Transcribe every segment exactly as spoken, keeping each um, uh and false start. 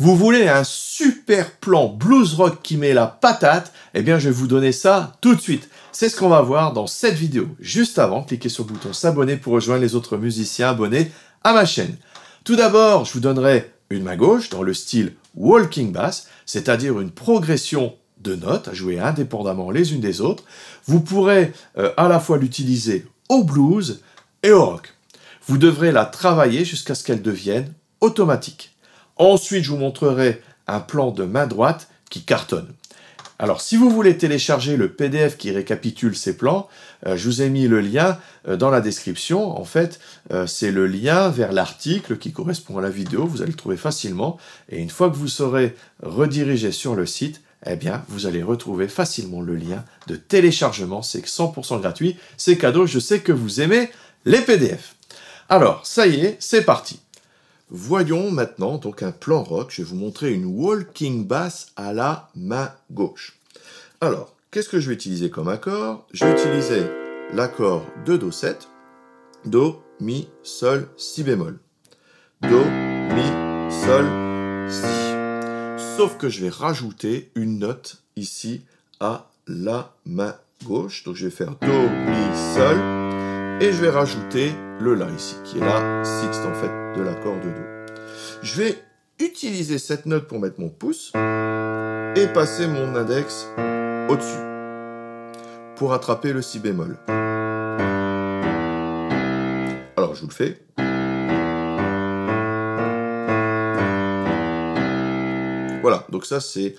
Vous voulez un super plan blues rock qui met la patate? Eh bien, je vais vous donner ça tout de suite. C'est ce qu'on va voir dans cette vidéo. Juste avant, cliquez sur le bouton s'abonner pour rejoindre les autres musiciens abonnés à ma chaîne. Tout d'abord, je vous donnerai une main gauche dans le style walking bass, c'est-à-dire une progression de notes à jouer indépendamment les unes des autres. Vous pourrez euh, à la fois l'utiliser au blues et au rock. Vous devrez la travailler jusqu'à ce qu'elle devienne automatique. Ensuite, je vous montrerai un plan de main droite qui cartonne. Alors, si vous voulez télécharger le P D F qui récapitule ces plans, euh, je vous ai mis le lien euh, dans la description. En fait, euh, c'est le lien vers l'article qui correspond à la vidéo. Vous allez le trouver facilement. Et une fois que vous serez redirigé sur le site, eh bien, vous allez retrouver facilement le lien de téléchargement. C'est cent pour cent gratuit. C'est cadeau. Je sais que vous aimez les P D F. Alors, ça y est, c'est parti. Voyons maintenant donc un plan rock. Je vais vous montrer une walking bass à la main gauche. Alors, qu'est-ce que je vais utiliser comme accord? Je vais utiliser l'accord de Do sept, Do, Mi, Sol, Si bémol. Do, Mi, Sol, Si. Sauf que je vais rajouter une note ici à la main gauche. Donc je vais faire Do, Mi, Sol et je vais rajouter le La ici, qui est la sixte en fait de l'accord de Do. Je vais utiliser cette note pour mettre mon pouce et passer mon index au-dessus pour attraper le Si bémol. Alors je vous le fais. Voilà, donc ça c'est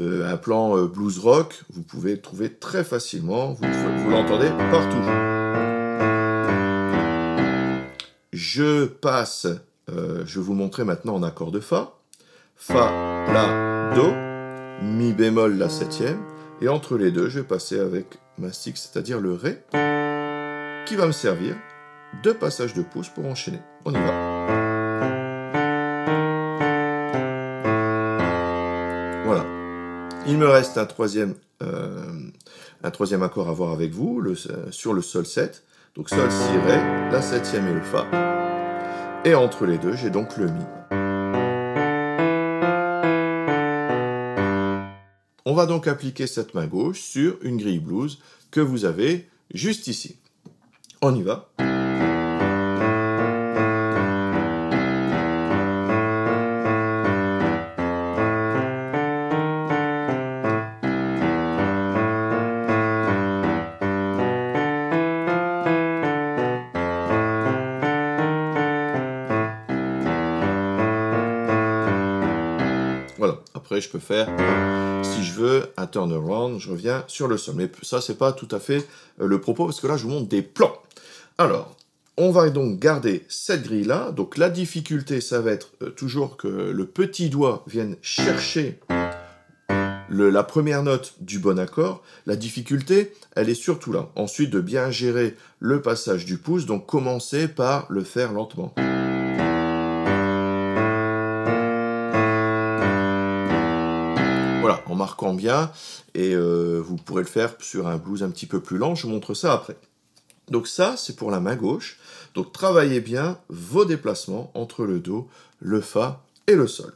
euh, un plan euh, blues rock, vous pouvez le trouver très facilement, vous, vous l'entendez partout. Je passe, euh, je vais vous montrer maintenant en accord de Fa. Fa, La, Do, Mi bémol, la septième. Et entre les deux, je vais passer avec ma sixte, c'est-à-dire le Ré, qui va me servir de passage de pouce pour enchaîner. On y va. Voilà. Il me reste un troisième, euh, un troisième accord à voir avec vous, le, euh, sur le Sol sept. Donc Sol, Si, Ré, la septième et le Fa. Et entre les deux, j'ai donc le Mi. On va donc appliquer cette main gauche sur une grille blues que vous avez juste ici. On y va. Après, je peux faire, si je veux, un turnaround, je reviens sur le sol. Mais ça, c'est pas tout à fait le propos, parce que là, je vous montre des plans. Alors, on va donc garder cette grille-là. Donc, la difficulté, ça va être toujours que le petit doigt vienne chercher le, la première note du bon accord. La difficulté, elle est surtout là. Ensuite, de bien gérer le passage du pouce. Donc, commencez par le faire lentement. En marquant bien, et euh, vous pourrez le faire sur un blues un petit peu plus lent, je vous montre ça après. Donc ça, c'est pour la main gauche. Donc travaillez bien vos déplacements entre le Do, le Fa et le Sol.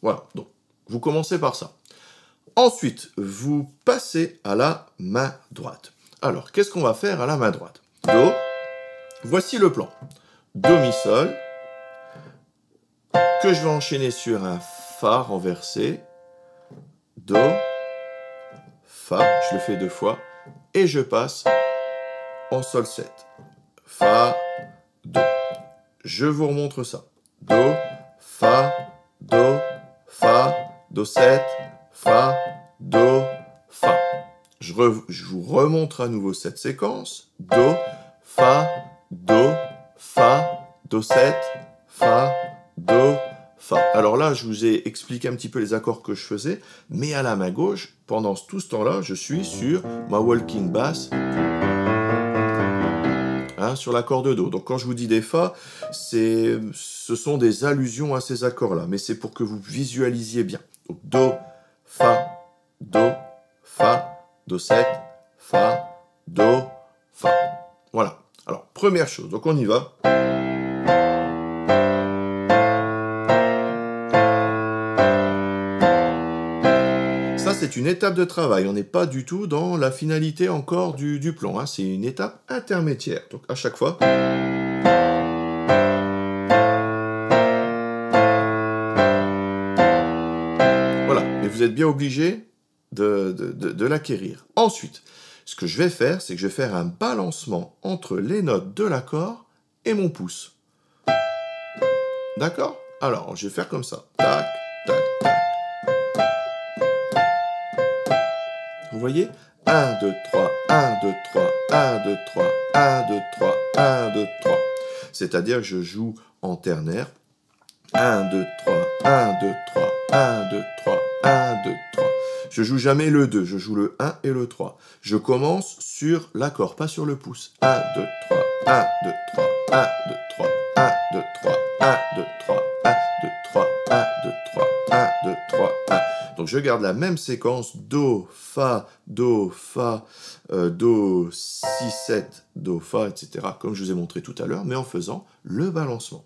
Voilà, donc vous commencez par ça. Ensuite, vous passez à la main droite. Alors, qu'est-ce qu'on va faire à la main droite? Do, voici le plan. Do, Mi, Sol, que je vais enchaîner sur un Fa renversé, Do, Fa, je le fais deux fois, et je passe en Sol sept. Fa, Do. Je vous remontre ça. Do, Fa, Do, Fa, Do sept, Fa, Do, Fa. Je, re, je vous remontre à nouveau cette séquence. Do, Fa, Do, Fa, Do sept, Fa, Do, Fa. Alors là, je vous ai expliqué un petit peu les accords que je faisais, mais à la main gauche, pendant tout ce temps-là, je suis sur ma walking bass, hein, sur l'accord de Do. Donc quand je vous dis des Fa, ce sont des allusions à ces accords-là, mais c'est pour que vous visualisiez bien. Donc Do, Fa, Do, Fa, Do sept, Fa, Do, Fa. Voilà. Alors, première chose, donc on y va. Thank you. Ça, c'est une étape de travail. On n'est pas du tout dans la finalité encore du, du plan. Hein. C'est une étape intermédiaire. Donc, à chaque fois... Voilà. Mais vous êtes bien obligé de, de, de, de l'acquérir. Ensuite, ce que je vais faire, c'est que je vais faire un balancement entre les notes de l'accord et mon pouce. D'accord? Alors, je vais faire comme ça. Tac, tac, tac. Vous voyez? un, deux, trois, un, deux, trois, un, deux, trois, un, deux, trois, un, deux, trois. C'est-à-dire que je joue en ternaire. un, deux, trois, un, deux, trois, un, deux, trois, un, deux, trois. Je joue jamais le deux, je joue le un et le trois. Je commence sur l'accord, pas sur le pouce. un, deux, trois, un, deux, trois, un, deux, trois, un, deux, trois, un, deux, trois, un, deux, trois, un, deux, trois, un, deux, trois, un. Donc je garde la même séquence, Do, Fa, Do, Fa, euh, Do, Si, sept, Do, Fa, et cetera, comme je vous ai montré tout à l'heure, mais en faisant le balancement.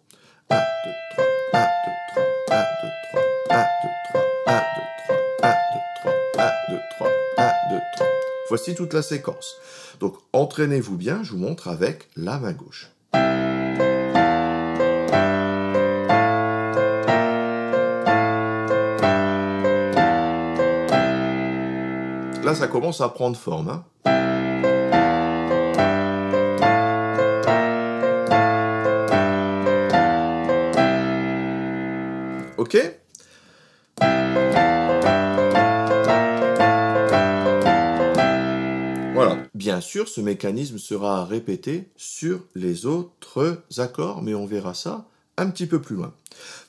un, deux, trois, un, deux, trois, un, deux, trois, un, deux, trois, un, deux, trois, un, deux, trois, un, deux, trois. Voici toute la séquence. Donc entraînez-vous bien, je vous montre avec la main gauche. Là, ça commence à prendre forme. Hein. Ok? Voilà. Bien sûr, ce mécanisme sera répété sur les autres accords, mais on verra ça un petit peu plus loin.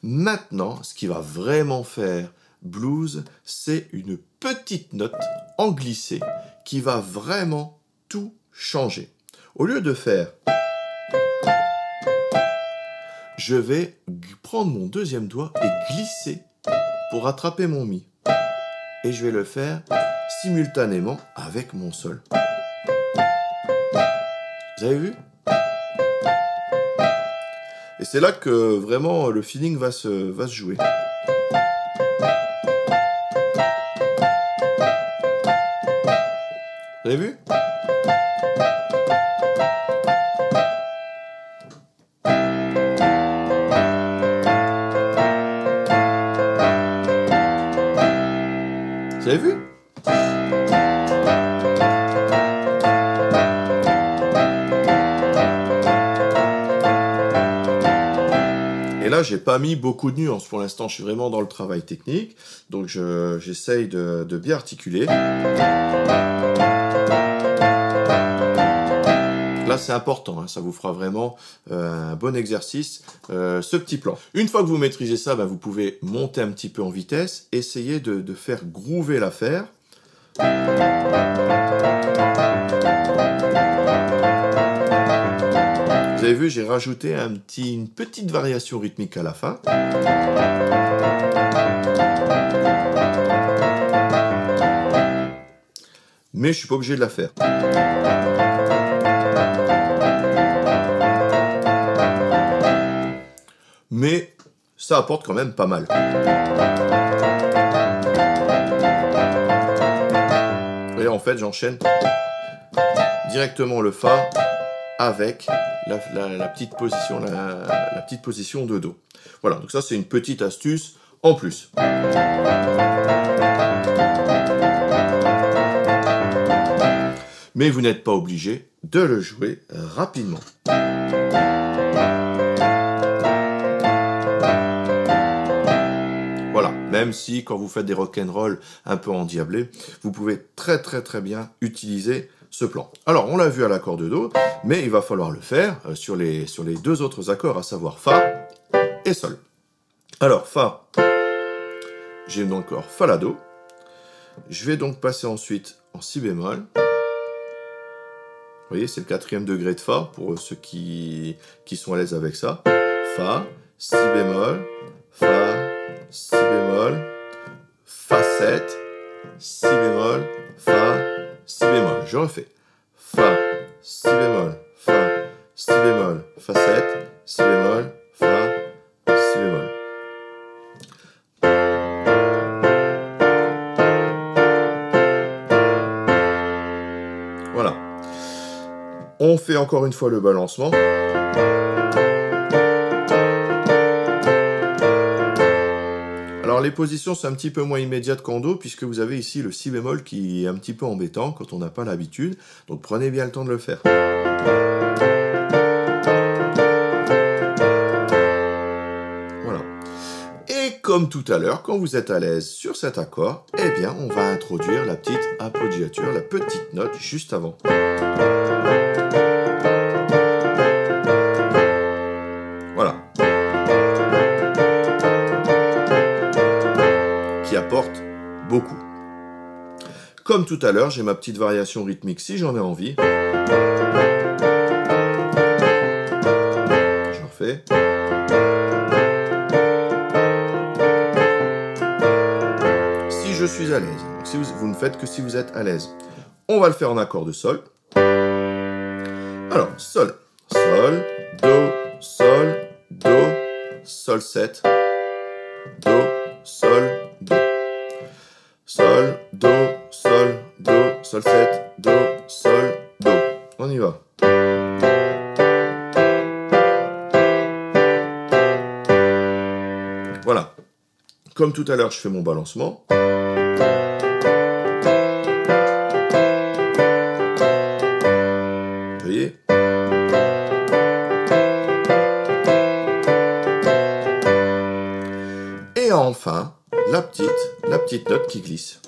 Maintenant, ce qui va vraiment faire blues, c'est une petite note en glissé qui va vraiment tout changer. Au lieu de faire... Je vais prendre mon deuxième doigt et glisser pour attraper mon mi. Et je vais le faire simultanément avec mon sol. Vous avez vu? Et c'est là que vraiment le feeling va se, va se jouer. Vous avez vu? Vous avez vu? Et là, j'ai pas mis beaucoup de nuances. Pour l'instant, je suis vraiment dans le travail technique. Donc, je, j'essaye de, de bien articuler. Là, c'est important, hein, ça vous fera vraiment euh, un bon exercice, euh, ce petit plan. Une fois que vous maîtrisez ça, ben, vous pouvez monter un petit peu en vitesse, essayer de, de faire groover l'affaire. Vous avez vu, j'ai rajouté un petit, une petite variation rythmique à la fin. Mais je ne suis pas obligé de la faire. Mais ça apporte quand même pas mal. Et en fait, j'enchaîne directement le Fa avec la, la, la, petite position, la, la petite position de Do. Voilà, donc ça c'est une petite astuce en plus. Mais vous n'êtes pas obligé de le jouer rapidement. Voilà, même si quand vous faites des rock'n'roll un peu endiablés, vous pouvez très très très bien utiliser ce plan. Alors, on l'a vu à l'accord de Do, mais il va falloir le faire sur les, sur les deux autres accords, à savoir Fa et Sol. Alors, Fa, j'ai donc encore Fa la Do. Je vais donc passer ensuite en Si bémol. Vous voyez, c'est le quatrième degré de Fa, pour ceux qui, qui sont à l'aise avec ça. Fa, Si bémol, Fa, Si bémol, Fa sept, Si bémol, Fa, Si bémol. Je refais. Fa, Si bémol, Fa, Si bémol, Fa sept, Si bémol, Fa, Si bémol. on fait encore une fois le balancement. Alors les positions sont un petit peu moins immédiates qu'en Do, puisque vous avez ici le si bémol qui est un petit peu embêtant quand on n'a pas l'habitude, donc prenez bien le temps de le faire. Voilà. Et comme tout à l'heure, quand vous êtes à l'aise sur cet accord, eh bien on va introduire la petite appoggiature, la petite note juste avant. Apporte beaucoup. Comme tout à l'heure, j'ai ma petite variation rythmique si j'en ai envie. Je refais. Si je suis à l'aise. Donc, si vous, vous ne faites que si vous êtes à l'aise. On va le faire en accord de sol. Alors, sol, sol, do, sol, do, sol sept, do, sol, do. Sol, do, sol, do, sol sept, do, sol, do. On y va. Voilà. Comme tout à l'heure, je fais mon balancement. Vous voyez ? Et enfin, la petite, la petite note qui glisse.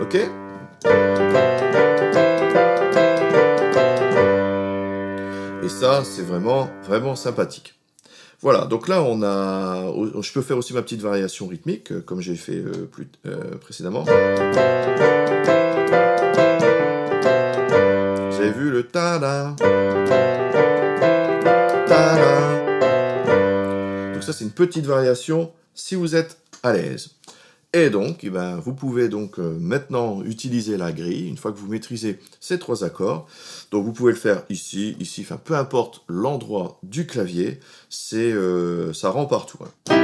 Ok? Et ça, c'est vraiment, vraiment sympathique. Voilà, donc là, on a, je peux faire aussi ma petite variation rythmique, comme j'ai fait euh, plus, euh, précédemment. Vous avez vu le ta-da? Donc ça c'est une petite variation si vous êtes à l'aise. Et donc, eh ben, vous pouvez donc euh, maintenant utiliser la grille, une fois que vous maîtrisez ces trois accords. Donc vous pouvez le faire ici, ici, enfin peu importe l'endroit du clavier, c'est, euh, ça rend partout. Hein.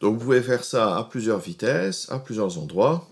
Donc vous pouvez faire ça à plusieurs vitesses, à plusieurs endroits.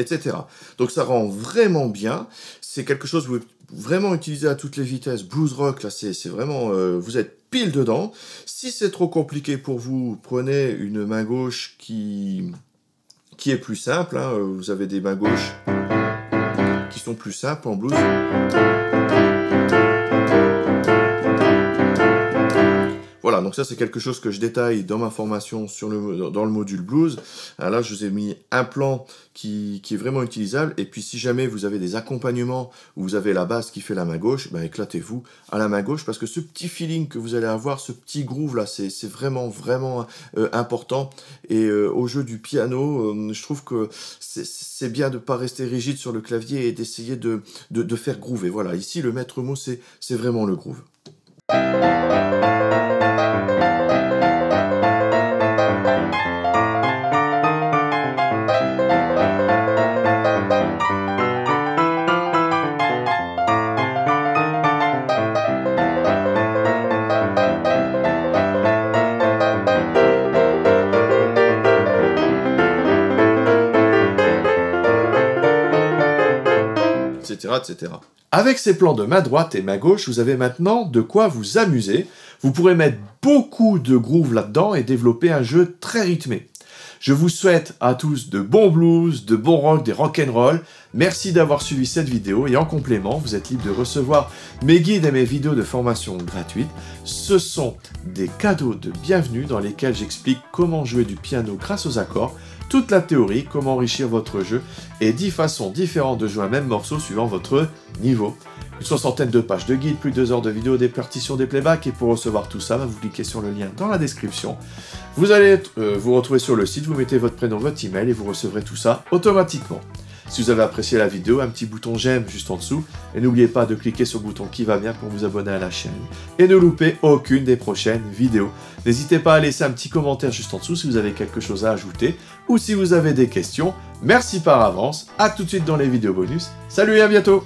Etc. Donc ça rend vraiment bien, c'est quelque chose que vous pouvez vraiment utiliser à toutes les vitesses, blues rock, là c'est vraiment, euh, vous êtes pile dedans. Si c'est trop compliqué pour vous, prenez une main gauche qui, qui est plus simple, hein. Vous avez des mains gauches qui sont plus simples en blues. Voilà, donc ça c'est quelque chose que je détaille dans ma formation sur le, dans le module blues. Alors là je vous ai mis un plan qui, qui est vraiment utilisable, et puis si jamais vous avez des accompagnements où vous avez la basse qui fait la main gauche, ben éclatez-vous à la main gauche, parce que ce petit feeling que vous allez avoir, ce petit groove là, c'est vraiment vraiment euh, important, et euh, au jeu du piano, euh, je trouve que c'est bien de ne pas rester rigide sur le clavier et d'essayer de, de, de faire groover. Voilà, ici le maître mot c'est vraiment le groove. Etc. Avec ces plans de main droite et main gauche, vous avez maintenant de quoi vous amuser. Vous pourrez mettre beaucoup de groove là-dedans et développer un jeu très rythmé. Je vous souhaite à tous de bons blues, de bons rock, des rock'n'roll. Merci d'avoir suivi cette vidéo et en complément, vous êtes libre de recevoir mes guides et mes vidéos de formation gratuite. Ce sont des cadeaux de bienvenue dans lesquels j'explique comment jouer du piano grâce aux accords, toute la théorie, comment enrichir votre jeu et dix façons différentes de jouer un même morceau suivant votre niveau. Une soixantaine de pages de guides, plus de deux heures de vidéos, des partitions, des playbacks. Et pour recevoir tout ça, vous cliquez sur le lien dans la description. Vous allez euh, vous retrouver sur le site, vous mettez votre prénom, votre email et vous recevrez tout ça automatiquement. Si vous avez apprécié la vidéo, un petit bouton j'aime juste en dessous. Et n'oubliez pas de cliquer sur le bouton qui va bien pour vous abonner à la chaîne. Et ne loupez aucune des prochaines vidéos. N'hésitez pas à laisser un petit commentaire juste en dessous si vous avez quelque chose à ajouter ou si vous avez des questions. Merci par avance, à tout de suite dans les vidéos bonus. Salut et à bientôt!